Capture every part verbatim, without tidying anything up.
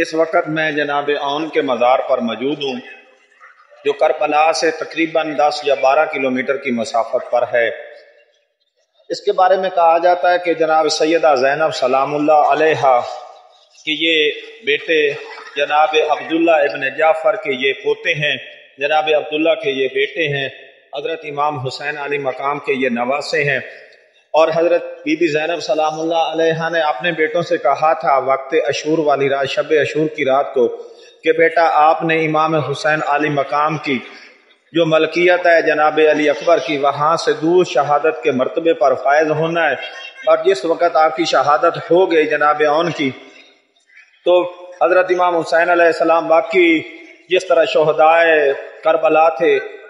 اس وقت میں جناب عون کے مزار پر موجود ہوں جو کربلا سے تقریباً دس یا بارہ کلومیٹر کی مسافت پر ہے۔ اس کے بارے میں کہا جاتا ہے کہ جناب سیدہ زینب سلام اللہ علیہا کہ یہ بیٹے جناب عبداللہ ابن جعفر کے یہ پوتے ہیں، جناب عبداللہ کے یہ بیٹے ہیں، حضرت امام حسین علی مقام کے یہ نواسے ہیں، اور حضرت بی بی زینب سلام اللہ علیہا نے اپنے بیٹوں سے کہا تھا وقت عاشور والی رات، شب عاشور کی رات کو، کہ بیٹا آپ نے امام حسین علی مقام کی جو ملکیت ہے جناب علی اکبر کی، وہاں سے دور شہادت کے مرتبے پر فائز ہونا ہے، اور جس وقت آپ کی شہادت ہو گئی جناب عون کی تو حضرت امام حسین علیہ السلام باقی جس طرح شہدائے کربلا تھے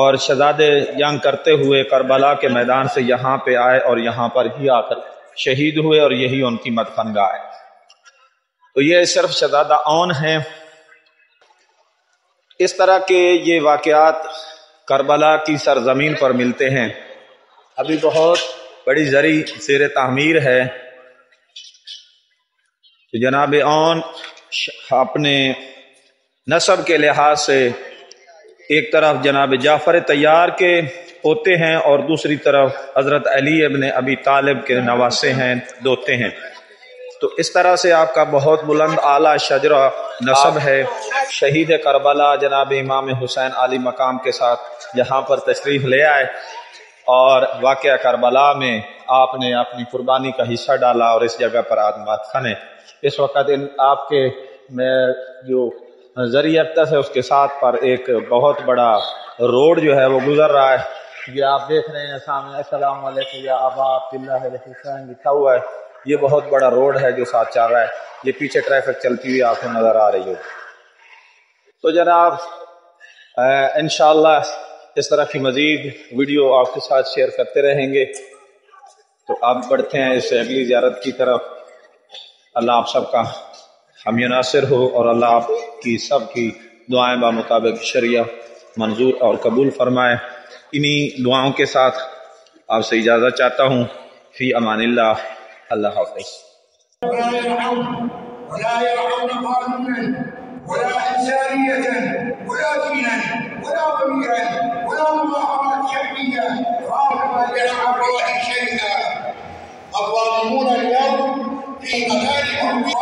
اور شہزادے جنگ کرتے ہوئے کربلا کے میدان سے یہاں پہ آئے اور یہاں پر ہی آ کر شہید ہوئے، اور یہی ان کی مدفن گاہ ہے۔ تو یہ صرف شہزادہ عون ہیں۔ اس طرح کے یہ واقعات کربلا کی سرزمین پر ملتے ہیں۔ ابھی بہت بڑی زرعی زیر تعمیر ہے۔ جناب عون اپنے نسب کے لحاظ سے ایک طرف جناب جعفر طیار کے پوتے ہیں اور دوسری طرف حضرت علی ابن ابی طالب کے نواسے ہیں، دوتے ہیں۔ تو اس طرح سے آپ کا بہت بلند اعلیٰ شجرہ نسب ہے۔ شہید کربلا جناب امام حسین علی مقام کے ساتھ یہاں پر تشریف لے آئے اور واقعہ کربلا میں آپ نے اپنی قربانی کا حصہ ڈالا اور اس جگہ پر آج مدفن ہیں۔ اس وقت آپ کے میں جو ذریعہ ابتس ہے اس کے ساتھ پر ایک بہت بڑا روڈ جو ہے وہ گزر رہا ہے، یہ آپ دیکھ رہے ہیں سامنے السلام علیکم یا ابا عبداللہ الحسین لکھا ہوا ہے۔ یہ بہت بڑا روڈ ہے جو ساتھ چل رہا ہے، یہ پیچھے ٹریفک چلتی ہوئی آپ کو نظر آ رہی ہو۔ تو جناب انشاءاللہ اس طرح کی مزید ویڈیو آپ کے ساتھ شیئر کرتے رہیں گے۔ تو آپ بڑھتے ہیں اس اگلی زیارت کی طرف۔ اللہ آپ سب کا ہم یناصر ہو اور اللہ آپ کی سب کی دعائیں بمطابق شریعہ منظور اور قبول فرمائے۔ انہی دعاؤں کے ساتھ آپ سے اجازت چاہتا ہوں۔ فی امان اللہ۔ اللہ حافظ۔